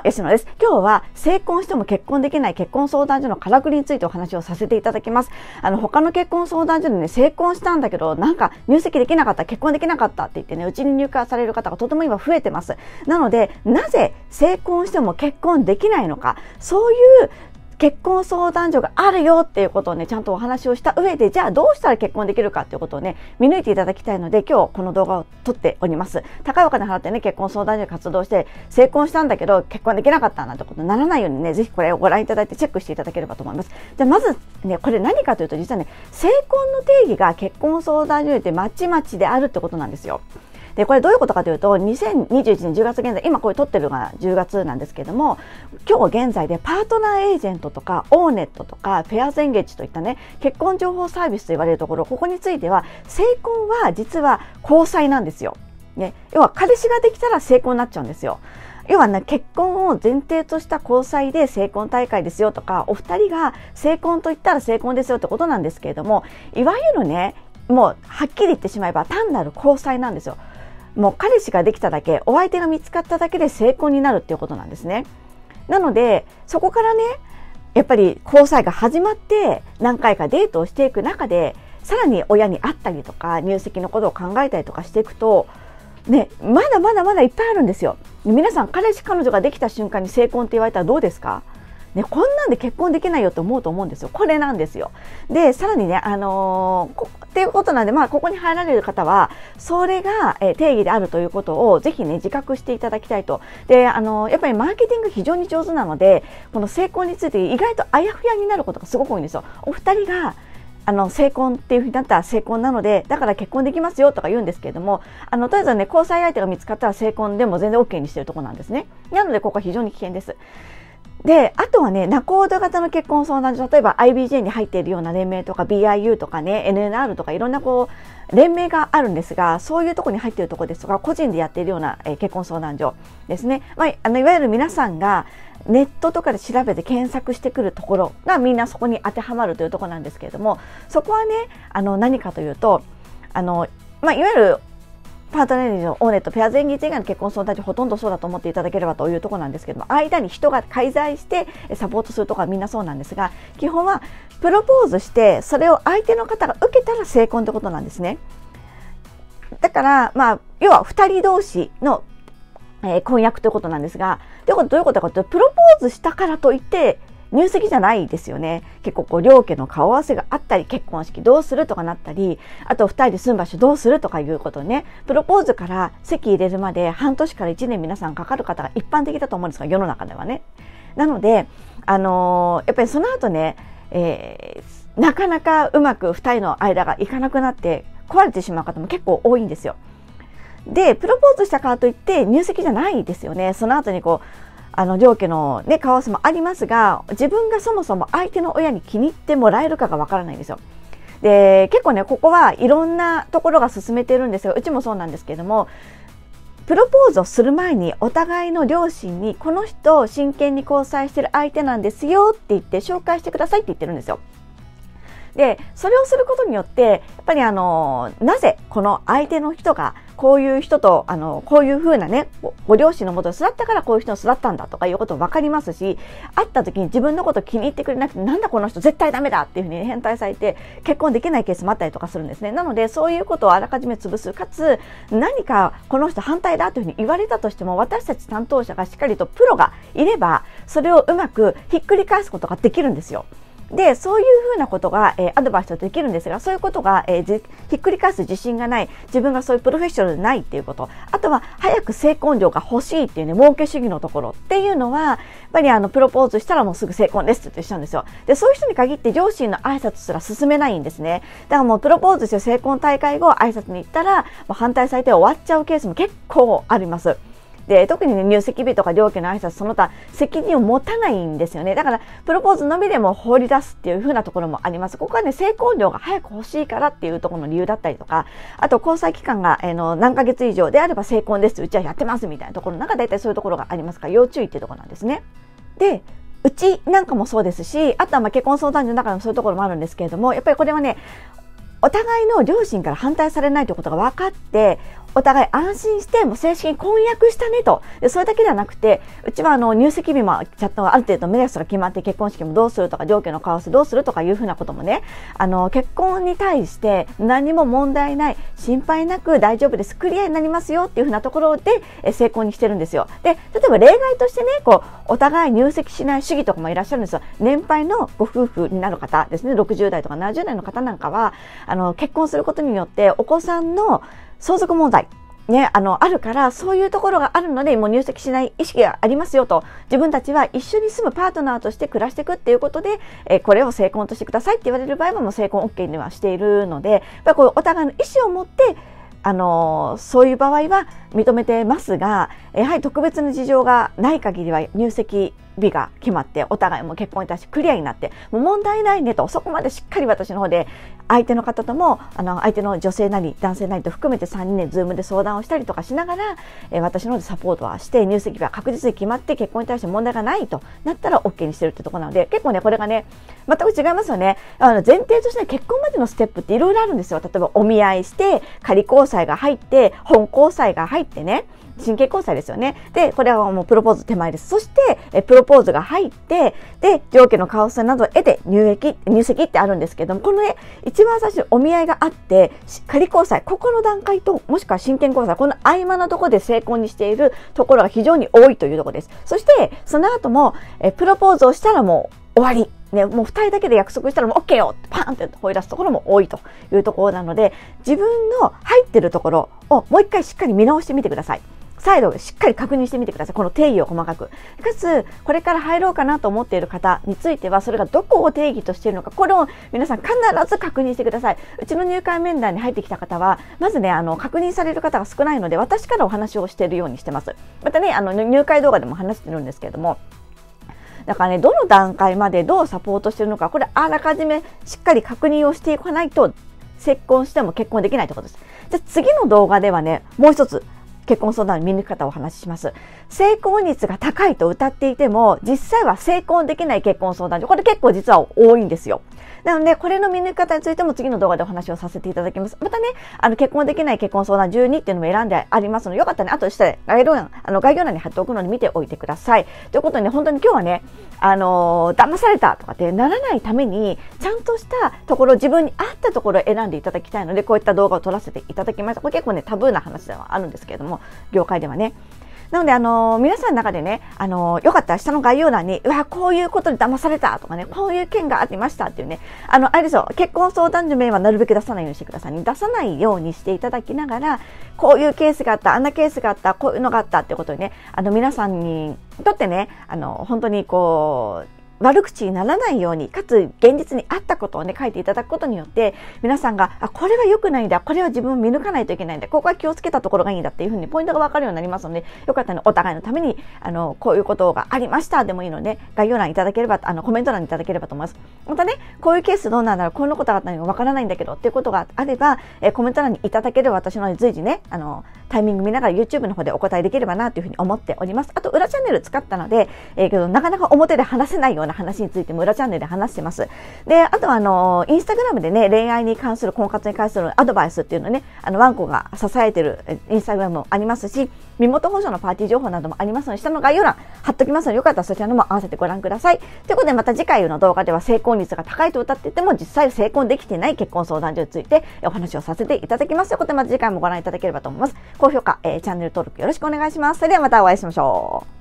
も吉野です。今日は成婚しても結婚できない結婚相談所のからくりについてお話をさせていただきます。他の結婚相談所でね、成婚したんだけどなんか入籍できなかった、結婚できなかったって言ってね、うちに入会される方がとても今増えてます。なので、なぜ成婚しても結婚できないのか、そういう結婚相談所があるよっていうことをね、ちゃんとお話をした上で、じゃあどうしたら結婚できるかっていうことをね、見抜いていただきたいので、今日この動画を撮っております。高いお金払ってね、結婚相談所で活動して、成婚したんだけど、結婚できなかったなんてことにならないようにね、ぜひこれをご覧いただいてチェックしていただければと思います。じゃあまずね、これ何かというと、実はね、成婚の定義が結婚相談所によってまちまちであるってことなんですよ。で、これどういうことかというと、2021年10月現在、今これ撮ってるのが10月なんですけれども、今日現在でパートナーエージェントとかオーネットとかフェアゼンゲージといったね、結婚情報サービスと言われるところ、ここについては成婚は実は交際なんですよ、ね、要は彼氏ができたら成婚になっちゃうんですよ。要はね、結婚を前提とした交際で成婚大会ですよとか、お二人が成婚といったら成婚ですよってことなんですけれども、いわゆるね、もうはっきり言ってしまえば単なる交際なんですよ。もう彼氏ができただけ、お相手が見つかっただけで成婚になるっていうことなんですね。なのでそこからね、やっぱり交際が始まって何回かデートをしていく中で、さらに親に会ったりとか入籍のことを考えたりとかしていくとね、まだいっぱいあるんですよ。皆さん、彼氏彼女ができた瞬間に成婚って言われたらどうですかね、こんなんで結婚できないよと思うと思うんですよ。これなんですよ。で、さらにね、っていうことなんで、まあ、ここに入られる方は、それが定義であるということを、ぜひね、自覚していただきたいと。で、やっぱりマーケティング非常に上手なので、この成婚について意外とあやふやになることがすごく多いんですよ。お二人が、成婚っていうふうになったら成婚なので、だから結婚できますよとか言うんですけれども、とりあえずね、交際相手が見つかったら成婚でも全然 OK にしてるところなんですね。なので、ここは非常に危険です。で、あとはね、仲人型の結婚相談所、例えば IBJ に入っているような連盟とか BIU とかね、NNR とかいろんなこう、連盟があるんですが、そういうところに入っているところですとか、個人でやっているような結婚相談所ですね。まあ、いわゆる皆さんがネットとかで調べて検索してくるところがみんなそこに当てはまるというところなんですけれども、そこはね、何かというと、まあ、いわゆるパートナーエージェント、オーネット、ペアゼンゲージ以外の結婚相談所、ほとんどそうだと思っていただければというところなんですけども、間に人が介在してサポートするところはみんなそうなんですが、基本はプロポーズして、それを相手の方が受けたら成婚ってことなんですね。だから、まあ、要は2人同士の婚約ということなんですが、ということはどういうことかというと、プロポーズしたからといって、入籍じゃないですよね。結構こう両家の顔合わせがあったり、結婚式どうするとかなったり、あと2人で住む場所どうするとかいうことね、プロポーズから籍入れるまで半年から1年皆さんかかる方が一般的だと思うんですが、世の中ではね。なので、やっぱりその後ね、なかなかうまく2人の間がいかなくなって壊れてしまう方も結構多いんですよ。で、プロポーズしたからといって入籍じゃないですよね。その後にこう両家の、ね、顔合わせもありますが、自分がそもそも相手の親に気に入ってもらえるかがわからないんですよ。で、結構ね、ここはいろんなところが進めてるんですが、うちもそうなんですけれども、プロポーズをする前にお互いの両親に、この人を真剣に交際してる相手なんですよって言って紹介してくださいって言ってるんですよ。で、それをすることによって、やっぱりなぜこの相手の人がこういう人とこういう風なね、ご両親のもとで育ったからこういう人を育ったんだとかいうこと分かりますし、会った時に自分のこと気に入ってくれなくて、なんだこの人絶対ダメだっていう風に変態されて結婚できないケースもあったりとかするんですね。なので、そういうことをあらかじめ潰す、かつ何かこの人反対だという風に言われたとしても、私たち担当者がしっかりとプロがいれば、それをうまくひっくり返すことができるんですよ。で、そういうふうなことが、アドバイスできるんですが、そういうことが、ひっくり返す自信がない、自分がそういうプロフェッショナルでないっていうこと、あとは早く成婚料が欲しいっていうね、儲け主義のところっていうのは、やっぱりプロポーズしたらもうすぐ成婚ですって言っちゃうんですよ。で、そういう人に限って両親の挨拶すら進めないんですね。だからもうプロポーズして成婚大会後挨拶に行ったら、もう反対されて終わっちゃうケースも結構あります。で、特にね、入籍日とか両家の挨拶その他責任を持たないんですよね。だからプロポーズのみでも放り出すっていう風なところもあります。ここはね、成婚料が早く欲しいからっていうところの理由だったりとか、あと交際期間が、何ヶ月以上であれば成婚です、うちはやってますみたいなところの中で、大体そういうところがありますから要注意っていうところなんですね。で、うちなんかもそうですし、あとはまあ結婚相談所の中でもそういうところもあるんですけれども、やっぱりこれはね、お互いの両親から反対されないということが分かって、お互い安心してもう正式に婚約したねと。でそれだけではなくて、うちは入籍日もちゃんとある程度目安が決まって、結婚式もどうするとか、両家の顔合わせどうするとかいうふうなこともね、結婚に対して何も問題ない、心配なく大丈夫です、クリアになりますよっていうふうなところで成婚にしてるんですよ。で例えば例外としてね、こうお互い入籍しない主義とかもいらっしゃるんですよ。年配のご夫婦になる方ですね、60代とか70代の方なんかは結婚することによってお子さんの相続問題ね、あるから、そういうところがあるのでもう入籍しない意識がありますよと、自分たちは一緒に住むパートナーとして暮らしていくっていうことで、これを成婚としてくださいって言われる場合はもう成婚 OK にはしているので、やっぱこうお互いの意思を持ってそういう場合は認めてますが、やはり特別な事情がない限りは入籍日が決まってお互いも結婚に対してクリアになって、もう問題ないねと、そこまでしっかり私の方で相手の方とも相手の女性なり男性なりと含めて3人でズームで相談をしたりとかしながら、私の方でサポートはして、入籍日は確実に決まって、結婚に対して問題がないとなったら OK にしてるってところなので、結構ねこれがね全く違いますよね。前提として、ね、結婚までのステップっていろいろあるんですよ。例えばお見合いして、仮交際が入って、本交際が入ってね、神経交際ですよね。でこれはもうプロポーズ手前です。そしてプロポーズが入って、で両家の顔合わせなどを得て入籍ってあるんですけども、このね一番最初にお見合いがあって、仮交際、ここの段階ともしくは親権交際、この合間のところで成婚にしているところが非常に多いというところです。そしてその後もプロポーズをしたらもう終わり。ね、もう2人だけで約束したらもう OK よってパーンって放り出すところも多いというところなので、自分の入ってるところをもう一回しっかり見直してみてください。再度しっかり確認してみてください。この定義を細かく。かつ、これから入ろうかなと思っている方については、それがどこを定義としているのか、これを皆さん必ず確認してください。うちの入会面談に入ってきた方は、まずね、確認される方が少ないので、私からお話をしているようにしてます。またね、入会動画でも話してるんですけれども、だからね、どの段階までどうサポートしているのか、これあらかじめしっかり確認をしていかないと、結婚しても結婚できないということです。じゃあ次の動画ではね、もう一つ、結婚相談の見抜き方をお話しします。成婚率が高いと謳っていても、実際は成婚できない結婚相談所、これ結構実は多いんですよ。なので、これの見抜き方についても次の動画でお話をさせていただきます。またね、結婚できない結婚相談12っていうのも選んでありますので、よかったらね、あと下で概要欄に貼っておくので見ておいてください。ということでね、本当に今日はね、騙されたとかってならないために、ちゃんとしたところ、自分に合ったところを選んでいただきたいので、こういった動画を撮らせていただきました。これ結構ね、タブーな話ではあるんですけれども、業界ではね。なので皆さんの中でね、よかったら下の概要欄に、うわ、こういうことに騙されたとかね、こういう件がありましたっていうね、あれですよ、結婚相談所名はなるべく出さないようにしてくださいね。出さないようにしていただきながら、こういうケースがあった、あんなケースがあった、こういうのがあったってことにね、皆さんにとってね、本当にこう、悪口にならないように、かつ現実に合ったことをね、書いていただくことによって、皆さんが、あ、これは良くないんだ、これは自分を見抜かないといけないんだ、ここは気をつけたところがいいんだっていうふうにポイントが分かるようになりますので、よかったらお互いのために、こういうことがありましたでもいいので、概要欄いただければ、コメント欄にいただければと思います。またね、こういうケースどうなんだろう、こんなことがあったのに分からないんだけどっていうことがあれば、コメント欄にいただければ私の随時ね、タイミング見ながら YouTube の方でお答えできればなというふうに思っております。あと、裏チャンネル使ったので、なかなか表で話せないような話についても裏チャンネルで話してます。で、あとはインスタグラムでね、恋愛に関する、婚活に関するアドバイスっていうのね、ワンコが支えてるインスタグラムもありますし、身元保証のパーティー情報などもありますので、下の概要欄貼っときますので、よかったらそちらのも合わせてご覧ください。ということで、また次回の動画では、成婚率が高いと謳っていても、実際成婚できていない結婚相談所についてお話をさせていただきます。ということで、また次回もご覧いただければと思います。高評価、チャンネル登録よろしくお願いします。それではまたお会いしましょう。